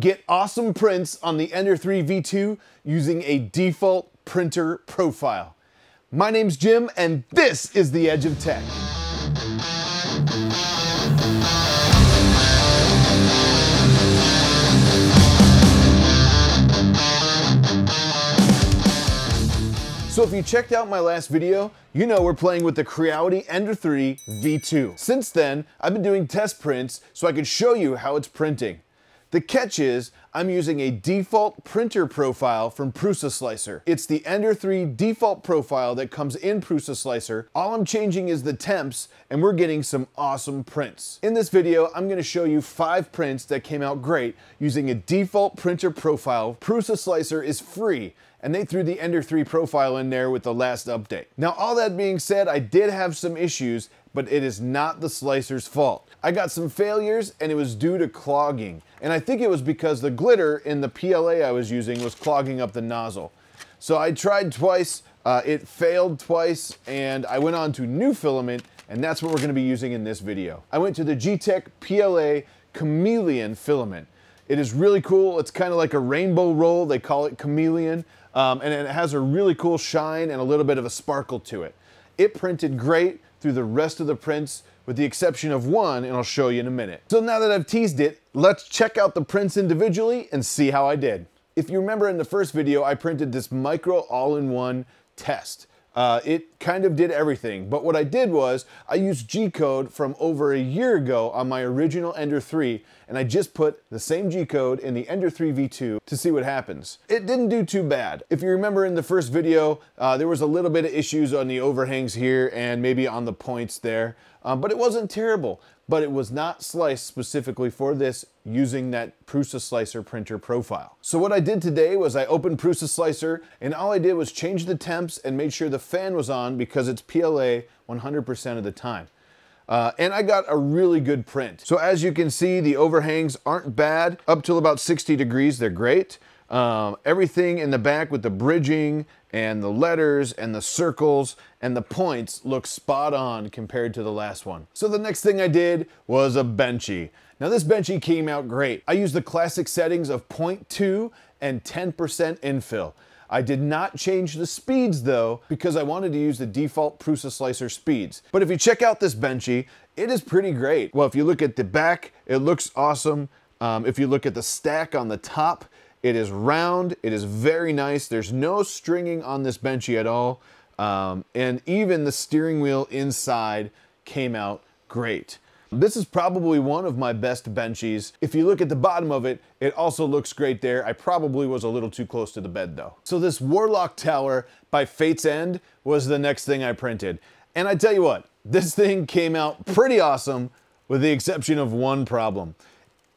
Get awesome prints on the Ender 3 V2 using a default printer profile. My name's Jim, and this is The Edge of Tech. So if you checked out my last video, you know we're playing with the Creality Ender 3 V2. Since then, I've been doing test prints so I could show you how it's printing. The catch is, I'm using a default printer profile from Prusa Slicer. It's the Ender 3 default profile that comes in Prusa Slicer. All I'm changing is the temps, and we're getting some awesome prints. In this video, I'm gonna show you 5 prints that came out great using a default printer profile. Prusa Slicer is free, and they threw the Ender 3 profile in there with the last update. Now, all that being said, I did have some issues, but it is not the slicer's fault. I got some failures, and it was due to clogging. And I think it was because the glitter in the PLA I was using was clogging up the nozzle. So I tried twice, it failed twice, and I went on to new filament, and that's what we're gonna be using in this video. I went to the Geeetech PLA Chameleon Filament. It is really cool. It's kind of like a rainbow roll. They call it chameleon. And it has a really cool shine and a little bit of a sparkle to it. It printed great through the rest of the prints, with the exception of one, and I'll show you in a minute. So now that I've teased it, let's check out the prints individually and see how I did. If you remember in the first video, I printed this micro all-in-one test. It kind of did everything, but what I did was I used G-code from over a year ago on my original Ender 3, and I just put the same G-code in the Ender 3 V2 to see what happens. It didn't do too bad. If you remember in the first video, there was a little bit of issues on the overhangs here and maybe on the points there, but it wasn't terrible. But it was not sliced specifically for this using that Prusa Slicer printer profile. So what I did today was I opened Prusa Slicer, and all I did was change the temps and made sure the fan was on because it's PLA 100% of the time. And I got a really good print. So as you can see, the overhangs aren't bad. Up till about 60 degrees, they're great. Everything in the back with the bridging and the letters and the circles and the points look spot on compared to the last one. So the next thing I did was a benchy. Now this benchy came out great. I used the classic settings of 0.2 and 10% infill. I did not change the speeds though, because I wanted to use the default Prusa Slicer speeds. But if you check out this benchy, it is pretty great. Well, if you look at the back, it looks awesome. If you look at the stack on the top, it is round, it is very nice. There's no stringing on this benchy at all. And even the steering wheel inside came out great. This is probably one of my best benchies. If you look at the bottom of it, it also looks great there. I probably was a little too close to the bed though. So this Warlock Tower by Fate's End was the next thing I printed. And I tell you what, this thing came out pretty awesome with the exception of one problem.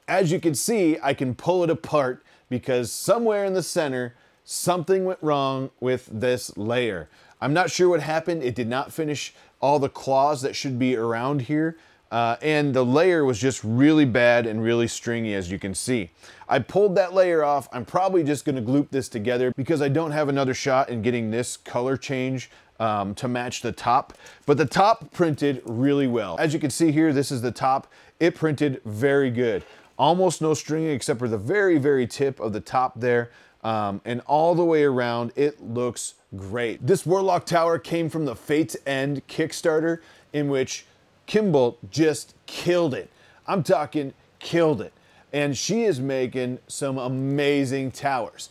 As you can see, I can pull it apart because somewhere in the center, something went wrong with this layer. I'm not sure what happened. It did not finish all the claws that should be around here. And the layer was just really bad and really stringy, as you can see. I pulled that layer off. I'm probably just gonna glue this together because I don't have another shot in getting this color change to match the top. But the top printed really well. As you can see here, this is the top. It printed very good. Almost no stringing except for the very, very tip of the top there. And all the way around, it looks great. This Warlock Tower came from the Fate's End Kickstarter, in which Kimball just killed it. I'm talking killed it. And she is making some amazing towers.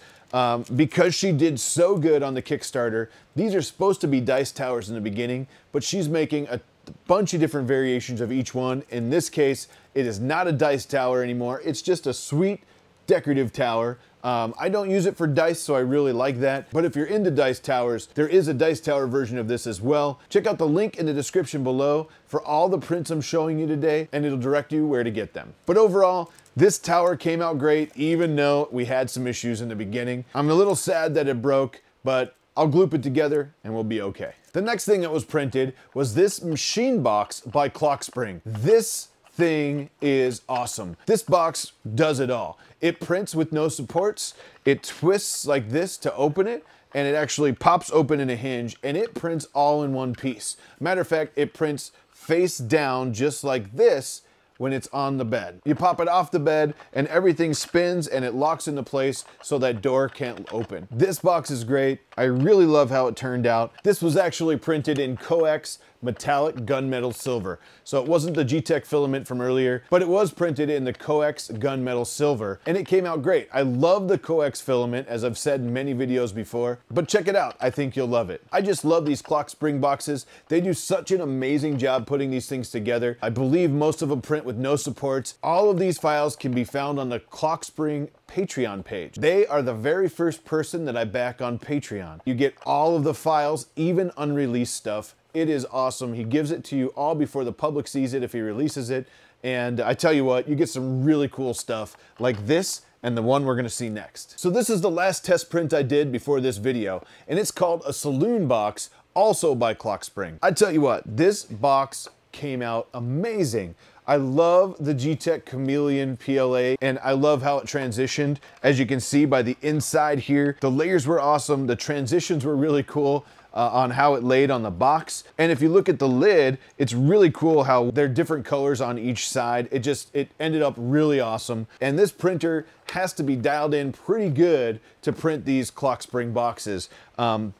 Because she did so good on the Kickstarter, these are supposed to be dice towers in the beginning, but she's making a bunch of different variations of each one. In this case, it is not a dice tower anymore. It's just a sweet decorative tower. I don't use it for dice, so I really like that. But if you're into dice towers, there is a dice tower version of this as well. Check out the link in the description below for all the prints I'm showing you today, and it'll direct you where to get them. But overall, this tower came out great, even though we had some issues in the beginning. I'm a little sad that it broke, but I'll glue it together and we'll be okay. The next thing that was printed was this machine box by ClockSpring. This thing is awesome. This box does it all. It prints with no supports. It twists like this to open it, and it actually pops open in a hinge, and it prints all in one piece. Matter of fact, it prints face down just like this, when it's on the bed. You pop it off the bed and everything spins and it locks into place so that door can't open. This box is great. I really love how it turned out. This was actually printed in Coex metallic gunmetal silver. So it wasn't the Geeetech filament from earlier, but it was printed in the Coex gunmetal silver and it came out great. I love the Coex filament, as I've said in many videos before, but check it out. I think you'll love it. I just love these ClockSpring boxes. They do such an amazing job putting these things together. I believe most of them print with no supports. All of these files can be found on the ClockSpring Patreon page. They are the very first person that I back on Patreon. You get all of the files, even unreleased stuff. It is awesome. He gives it to you all before the public sees it if he releases it. And I tell you what, you get some really cool stuff like this and the one we're gonna see next. So this is the last test print I did before this video, and it's called a Saloon Box, also by ClockSpring. I tell you what, this box came out amazing. I love the Geeetech Chameleon PLA, and I love how it transitioned. As you can see by the inside here, the layers were awesome. The transitions were really cool on how it laid on the box. And if you look at the lid, it's really cool how they're different colors on each side. It ended up really awesome. And this printer has to be dialed in pretty good to print these ClockSpring boxes.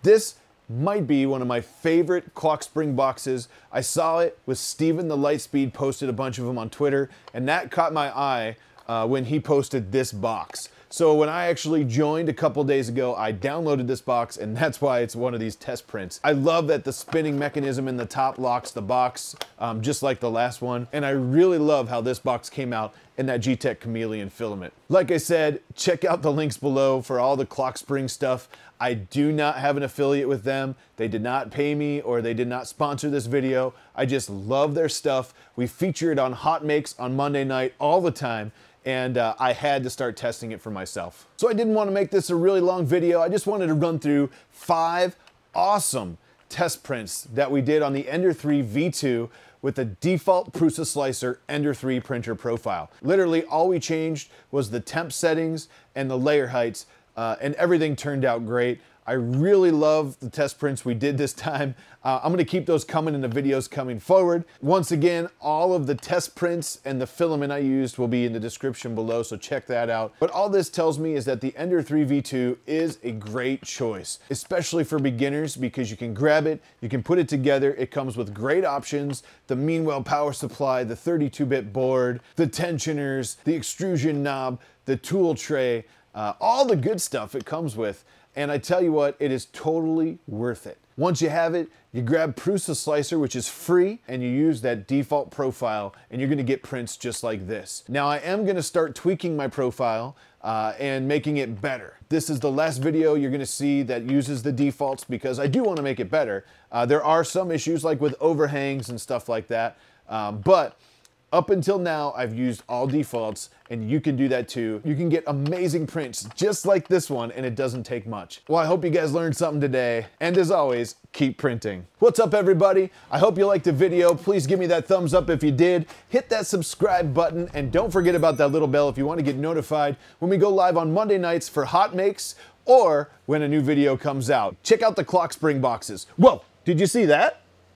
This might be one of my favorite ClockSpring boxes. I saw it with Steven the Lightspeed, posted a bunch of them on Twitter, and that caught my eye when he posted this box. So when I actually joined a couple days ago, I downloaded this box, and that's why it's one of these test prints. I love that the spinning mechanism in the top locks the box, just like the last one. And I really love how this box came out in that Geeetech Chameleon filament. Like I said, check out the links below for all the ClockSpring stuff. I do not have an affiliate with them. They did not pay me, or they did not sponsor this video. I just love their stuff. We feature it on Hot Makes on Monday night all the time. And I had to start testing it for myself. So I didn't want to make this a really long video. I just wanted to run through 5 awesome test prints that we did on the Ender 3 V2 with the default Prusa Slicer Ender 3 printer profile. Literally all we changed was the temp settings and the layer heights, and everything turned out great. I really love the test prints we did this time. I'm gonna keep those coming in the videos coming forward. Once again, all of the test prints and the filament I used will be in the description below, so check that out. But all this tells me is that the Ender 3 V2 is a great choice, especially for beginners, because you can grab it, you can put it together, it comes with great options, the Meanwell power supply, the 32-bit board, the tensioners, the extrusion knob, the tool tray, all the good stuff it comes with. And I tell you what, it is totally worth it. Once you have it, you grab Prusa Slicer, which is free, and you use that default profile, and you're gonna get prints just like this. Now, I am gonna start tweaking my profile and making it better. This is the last video you're gonna see that uses the defaults, because I do wanna make it better. There are some issues, like with overhangs and stuff like that, but up until now, I've used all defaults, and you can do that too. You can get amazing prints just like this one, and it doesn't take much. Well, I hope you guys learned something today, and as always, keep printing. What's up, everybody? I hope you liked the video. Please give me that thumbs up if you did. Hit that subscribe button, and don't forget about that little bell if you want to get notified when we go live on Monday nights for Hot Makes, or when a new video comes out. Check out the ClockSpring boxes. Whoa, did you see that?